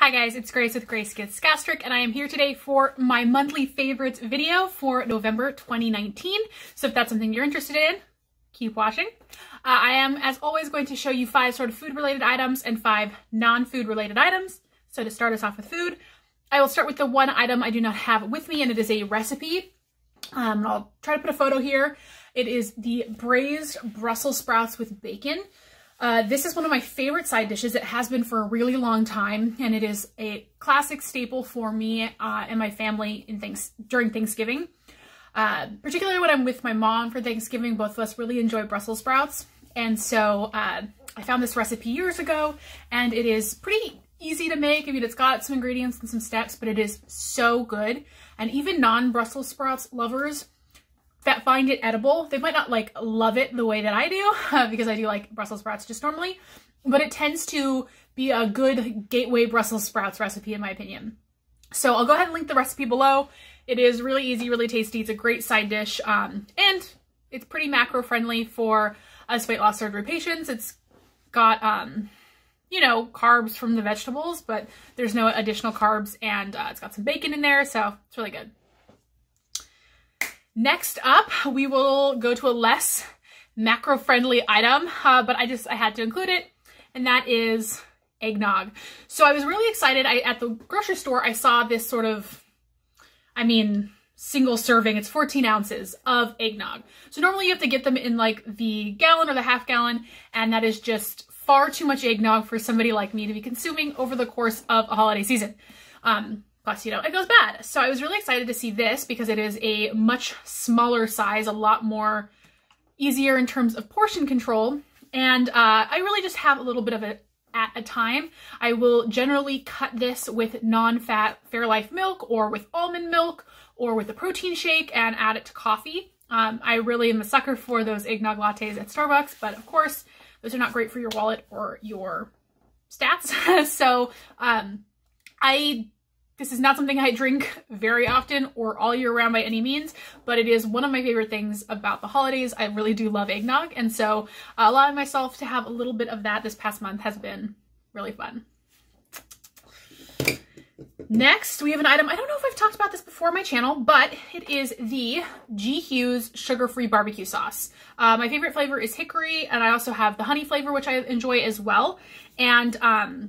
Hi guys, it's Grace with Grace Gets Gastric, and I am here today for my monthly favorites video for November 2019. So if that's something you're interested in, keep watching. I am, as always, going to show you 5 sort of food-related items and 5 non-food related items. So to start us off with food, I will start with the one item I do not have with me, and it is a recipe. I'll try to put a photo here. It is the braised Brussels sprouts with bacon. This is one of my favorite side dishes. It has been for a really long time, and it is a classic staple for me and my family during Thanksgiving. Particularly when I'm with my mom for Thanksgiving, both of us really enjoy Brussels sprouts. And so I found this recipe years ago, and it is pretty easy to make. I mean, it's got some ingredients and some steps, but it is so good. And even non-Brussels sprouts lovers that find it edible, they might not like love it the way that I do, because I do like Brussels sprouts just normally, but it tends to be a good gateway Brussels sprouts recipe in my opinion. So I'll go ahead and link the recipe below. It is really easy, really tasty. It's a great side dish, and it's pretty macro friendly for us weight loss surgery patients. It's got, you know, carbs from the vegetables, but there's no additional carbs, and it's got some bacon in there, so it's really good. Next up, we will go to a less macro-friendly item, but I had to include it, and that is eggnog. So I was really excited. At the grocery store, I saw this sort of, single serving. It's 14 ounces of eggnog. So normally you have to get them in like the gallon or the half gallon, and that is just far too much eggnog for somebody like me to be consuming over the course of a holiday season. Plus, you know, it goes bad. So I was really excited to see this because it is a much smaller size, a lot more easier in terms of portion control. And I really just have a little bit of it at a time. I will generally cut this with non-fat Fairlife milk or with almond milk or with a protein shake and add it to coffee. I really am a sucker for those eggnog lattes at Starbucks, but of course, those are not great for your wallet or your stats. So this is not something I drink very often or all year round by any means, but it is one of my favorite things about the holidays. I really do love eggnog, and so allowing myself to have a little bit of that this past month has been really fun. Next, we have an item. I don't know if I've talked about this before on my channel, but it is the G. Hughes sugar-free barbecue sauce. My favorite flavor is hickory, and I also have the honey flavor, which I enjoy as well. And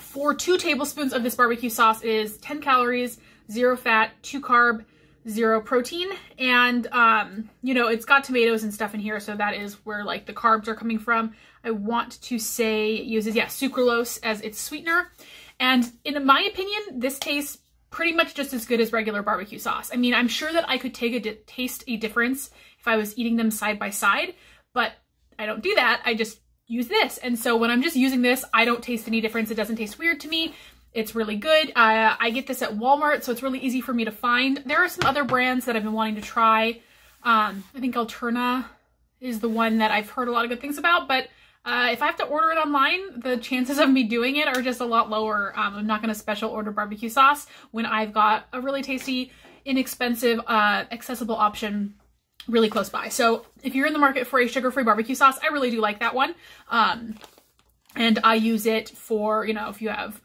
for 2 tablespoons of this barbecue sauce is 10 calories, 0 fat, 2 carb, 0 protein. And, you know, it's got tomatoes and stuff in here, so that is where, like, the carbs are coming from. I want to say it uses, yeah, sucralose as its sweetener. And in my opinion, this tastes pretty much just as good as regular barbecue sauce. I mean, I'm sure that I could taste a difference if I was eating them side by side, but I don't do that. I just use this, and so when I'm just using this, I don't taste any difference. It doesn't taste weird to me. It's really good. I get this at Walmart, so it's really easy for me to find. There are some other brands that I've been wanting to try. I think Alterna is the one that I've heard a lot of good things about, but if I have to order it online, the chances of me doing it are just a lot lower. I'm not going to special order barbecue sauce when I've got a really tasty, inexpensive, accessible option really close by. So if you're in the market for a sugar-free barbecue sauce, I really do like that one. And I use it for, you know, if you have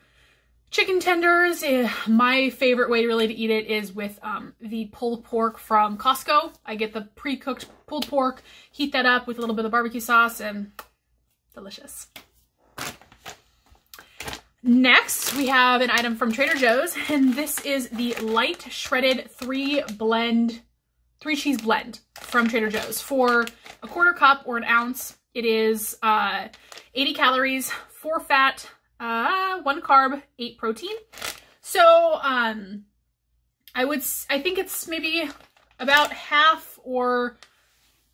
chicken tenders. My favorite way really to eat it is with the pulled pork from Costco. I get the pre-cooked pulled pork, heat that up with a little bit of barbecue sauce, and delicious. Next, we have an item from Trader Joe's, and this is the light shredded 3 cheese blend from Trader Joe's. For a quarter cup or an ounce, it is 80 calories, 4 fat, 1 carb, 8 protein. So I think it's maybe about half or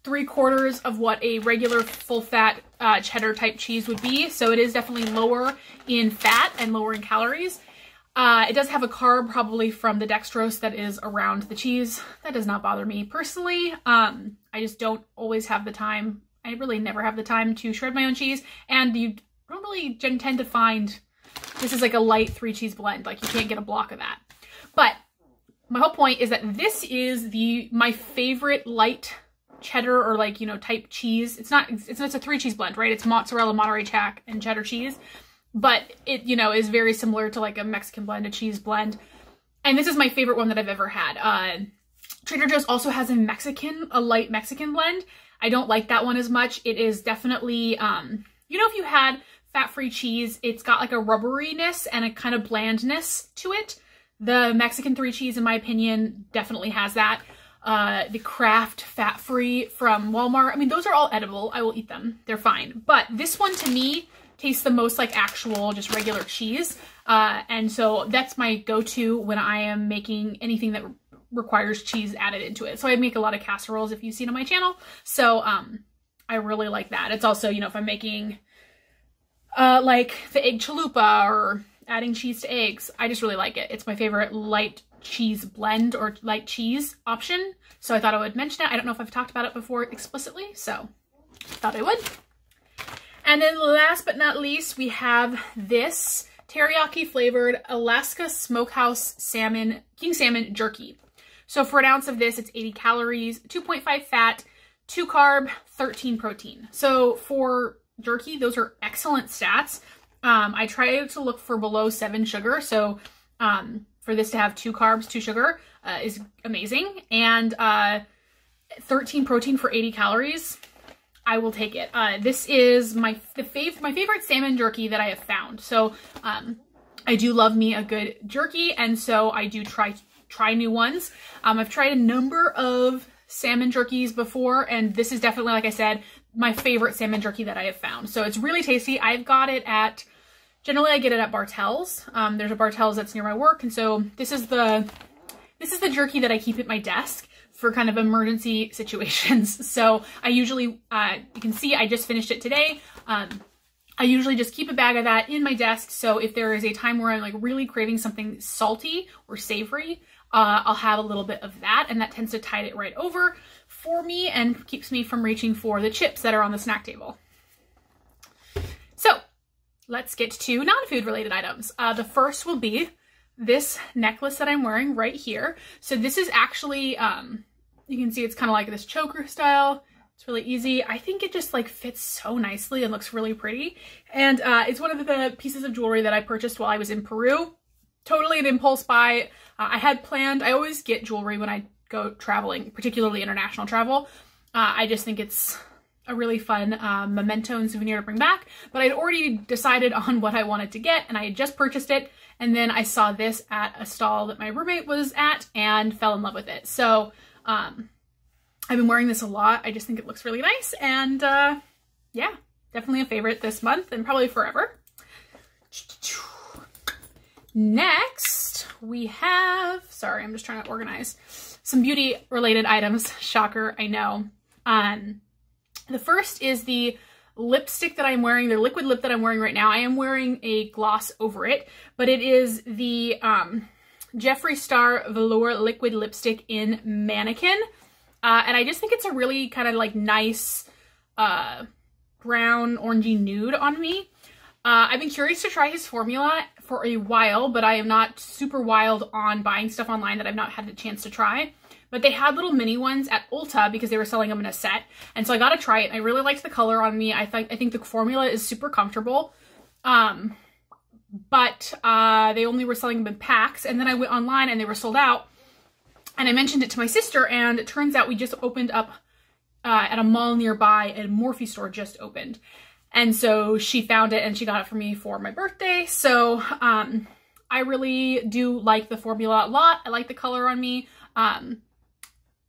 3/4 of what a regular full fat cheddar type cheese would be. So it is definitely lower in fat and lower in calories. It does have a carb probably from the dextrose that is around the cheese. That does not bother me personally. I just don't always have the time. I really never have the time to shred my own cheese. And you don't really tend to find, this is like a light 3 cheese blend. Like you can't get a block of that. But my whole point is that this is my favorite light cheddar or like, you know, type cheese. It's a 3 cheese blend, right? It's mozzarella, Monterey Jack, and cheddar cheese. but it, you know, is very similar to like a Mexican blend, a cheese blend. And this is my favorite one that I've ever had. Trader Joe's also has a Mexican, a light Mexican blend. I don't like that one as much. It is definitely, you know, if you had fat-free cheese, it's got like a rubberiness and a kind of blandness to it. The Mexican three cheese, in my opinion, definitely has that. The Kraft fat-free from Walmart. I mean, those are all edible. I will eat them. They're fine. But this one to me tastes the most like actual, just regular cheese. And so that's my go-to when I am making anything that requires cheese added into it. So I make a lot of casseroles, if you've seen on my channel. So I really like that. It's also, you know, if I'm making like the egg chalupa or adding cheese to eggs, I just really like it. It's my favorite light cheese blend or light cheese option. So I thought I would mention it. I don't know if I've talked about it before explicitly, so I thought I would. And then last but not least, we have this teriyaki flavored Alaska Smokehouse salmon, king salmon jerky. So for an ounce of this, it's 80 calories, 2.5 fat, 2 carb, 13 protein. So for jerky, those are excellent stats. I try to look for below 7 sugar. So for this to have 2 carbs, 2 sugar is amazing. And 13 protein for 80 calories, I will take it. This is my favorite salmon jerky that I have found. So I do love me a good jerky, and so I do try new ones. I've tried a number of salmon jerkies before, and this is definitely, like I said, my favorite salmon jerky that I have found. So it's really tasty. I've got it at, generally I get it at Bartels. There's a Bartels that's near my work, and so this is the jerky that I keep at my desk for kind of emergency situations. So I usually, you can see I just finished it today. I usually just keep a bag of that in my desk. So if there is a time where I'm like really craving something salty or savory, I'll have a little bit of that, and that tends to tide it right over for me and keeps me from reaching for the chips that are on the snack table. So let's get to non-food related items. The first will be this necklace that I'm wearing right here. So this is actually, you can see it's kind of like this choker style. It's really easy. I think it just like fits so nicely and looks really pretty. And it's one of the pieces of jewelry that I purchased while I was in Peru. Totally an impulse buy. I had planned, I always get jewelry when I go traveling, particularly international travel. I just think it's a really fun memento and souvenir to bring back, but I'd already decided on what I wanted to get, and I had just purchased it, and then I saw this at a stall that my roommate was at and fell in love with it. So I've been wearing this a lot. I just think it looks really nice, and yeah, definitely a favorite this month and probably forever. Next we have, sorry, I'm just trying to organize some beauty related items. Shocker, I know. The first is the lipstick that I'm wearing, the liquid lip that I'm wearing right now. I am wearing a gloss over it, but it is the Jeffree Star Velour Liquid Lipstick in Mannequin. And I just think it's a really kind of like nice brown, orangey nude on me. I've been curious to try his formula for a while, but I am not super wild on buying stuff online that I've not had the chance to try. But they had little mini ones at Ulta because they were selling them in a set. And so I got to try it. I really liked the color on me. I think the formula is super comfortable. But they only were selling them in packs. And then I went online and they were sold out. And I mentioned it to my sister. And it turns out we just opened up at a mall nearby. A Morphe store just opened. And so she found it and she got it for me for my birthday. So I really do like the formula a lot. I like the color on me.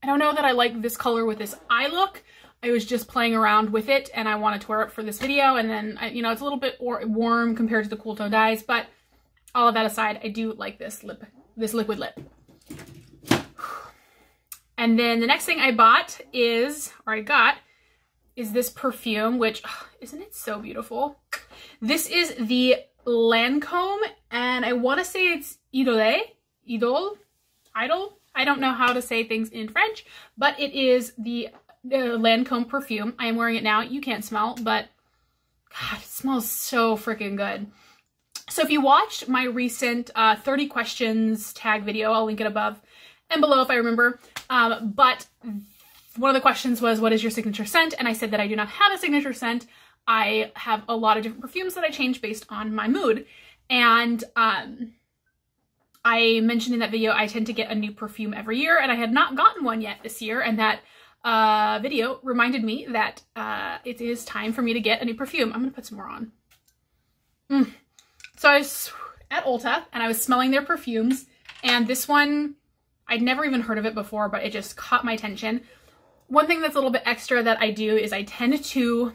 I don't know that I like this color with this eye look. I was just playing around with it and I wanted to wear it for this video, and then, you know, it's a little bit warm compared to the cool tone dyes, but all of that aside, I do like this liquid lip. And then the next thing I bought is, or I got, is this perfume, which, isn't it so beautiful? This is the Lancôme, and I want to say it's Idole. I don't know how to say things in French, but it is the Lancôme perfume. I am wearing it now. You can't smell, but God, it smells so freaking good. So if you watched my recent 30 questions tag video, I'll link it above and below if I remember. But one of the questions was, what is your signature scent? And I said that I do not have a signature scent. I have a lot of different perfumes that I change based on my mood. And I mentioned in that video, I tend to get a new perfume every year, and I had not gotten one yet this year. And that video reminded me that it is time for me to get a new perfume. I'm gonna put some more on. So I was at Ulta and I was smelling their perfumes, and this one, I'd never even heard of it before, but it just caught my attention. One thing that's a little bit extra that I do is I tend to,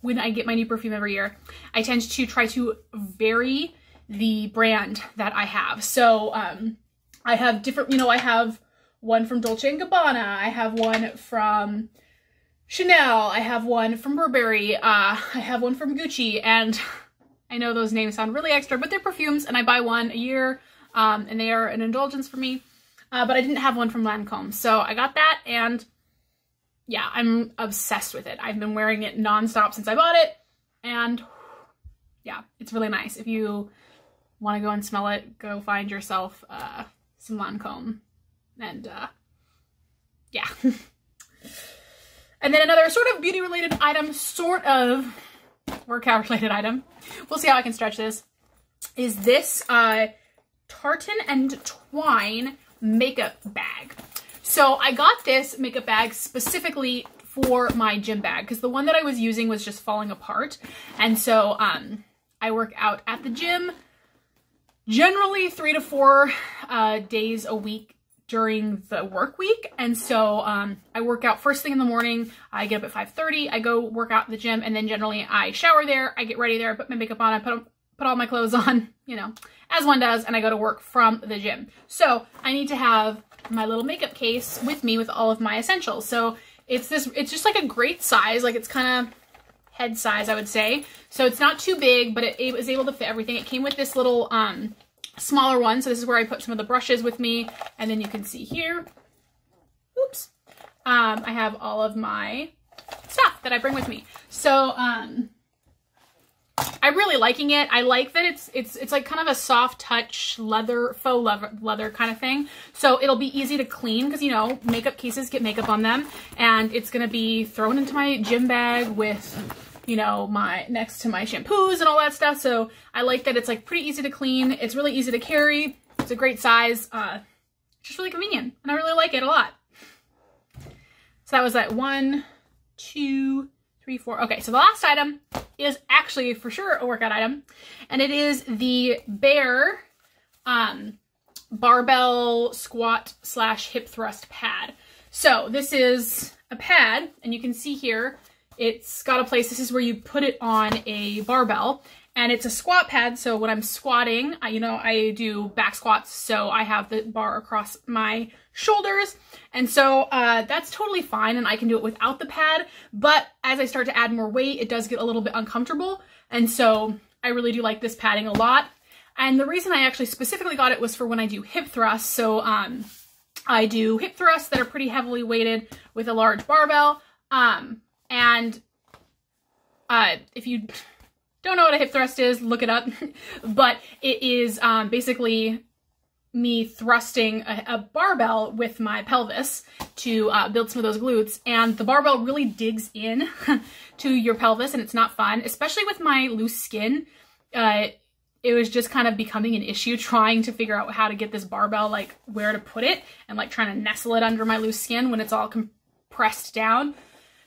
when I get my new perfume every year, I tend to try to vary the brand that I have. So I have different, you know, I have one from Dolce & Gabbana, I have one from Chanel, I have one from Burberry, I have one from Gucci, and I know those names sound really extra, but they're perfumes, and I buy one a year, and they are an indulgence for me. But I didn't have one from Lancôme, so I got that, and yeah, I'm obsessed with it. I've been wearing it nonstop since I bought it, and yeah, it's really nice. If you want to go and smell it, go find yourself some Lancôme, and yeah. And then another sort of beauty-related item, sort of workout-related item. We'll see how I can stretch this. Is this tartan and twine makeup bag. So I got this makeup bag specifically for my gym bag because the one that I was using was just falling apart. And so I work out at the gym generally 3 to 4 days a week during the work week. And so I work out first thing in the morning. I get up at 5:30, I go work out at the gym, and then generally I shower there, I get ready there, I put my makeup on, I put all my clothes on, you know, as one does, and I go to work from the gym. So I need to have my little makeup case with me with all of my essentials. So it's this, it's just like a great size, like it's kind of head size, I would say. So it's not too big, but it was able to fit everything. It came with this little smaller one. So this is where I put some of the brushes with me. And then you can see here, oops, I have all of my stuff that I bring with me. So, I'm really liking it. I like that it's like kind of a soft touch leather, faux leather kind of thing. So it'll be easy to clean because, you know, makeup cases get makeup on them, and it's going to be thrown into my gym bag with, you know, my next to my shampoos and all that stuff. So I like that it's like pretty easy to clean. It's really easy to carry. It's a great size. Just really convenient, and I really like it a lot. So that was that 1, 2, 3, 4. Okay, so the last item is actually for sure a workout item, and it is the BEAR barbell squat / hip thrust pad. So this is a pad, and you can see here it's got a place. This is where you put it on a barbell, and it's a squat pad. So when I'm squatting, you know, I do back squats, so I have the bar across my shoulders. And so that's totally fine, and I can do it without the pad, but as I start to add more weight, it does get a little bit uncomfortable. And so I really do like this padding a lot. And the reason I actually specifically got it was for when I do hip thrusts. So I do hip thrusts that are pretty heavily weighted with a large barbell. If you don't know what a hip thrust is, look it up. But it is basically me thrusting a barbell with my pelvis to build some of those glutes, and the barbell really digs in to your pelvis, and it's not fun, especially with my loose skin. It was just kind of becoming an issue trying to figure out how to get this barbell, like where to put it, and like trying to nestle it under my loose skin when it's all compressed down.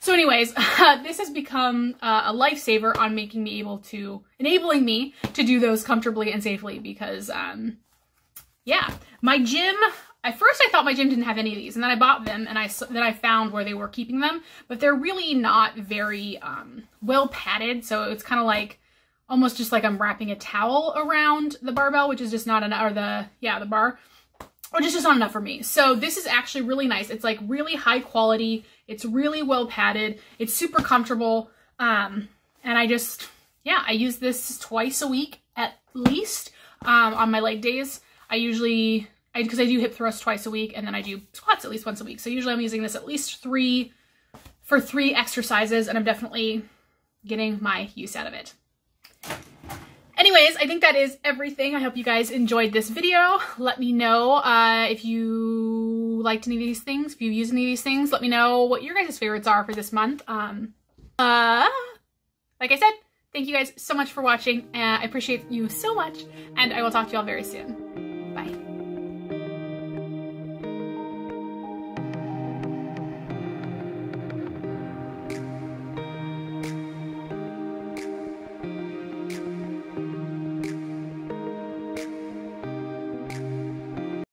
So anyways, this has become a lifesaver on making me able to, enabling me to do those comfortably and safely because, yeah, my gym, at first I thought my gym didn't have any of these, and then I bought them, and then I found where they were keeping them, but they're really not very well padded. So it's kind of like, almost just like I'm wrapping a towel around the barbell, which is just not enough, or the, yeah, the bar, which is just not enough for me. So this is actually really nice. It's like really high quality. It's really well padded. It's super comfortable. And I just, yeah, I use this twice a week at least on my leg days. I usually, because I do hip thrust twice a week, and then I do squats at least once a week. So usually I'm using this at least for three exercises, and I'm definitely getting my use out of it. Anyways, I think that is everything. I hope you guys enjoyed this video. Let me know if you liked any of these things, if you used any of these things. Let me know what your guys' favorites are for this month. Like I said, thank you guys so much for watching. I appreciate you so much, and I will talk to you all very soon.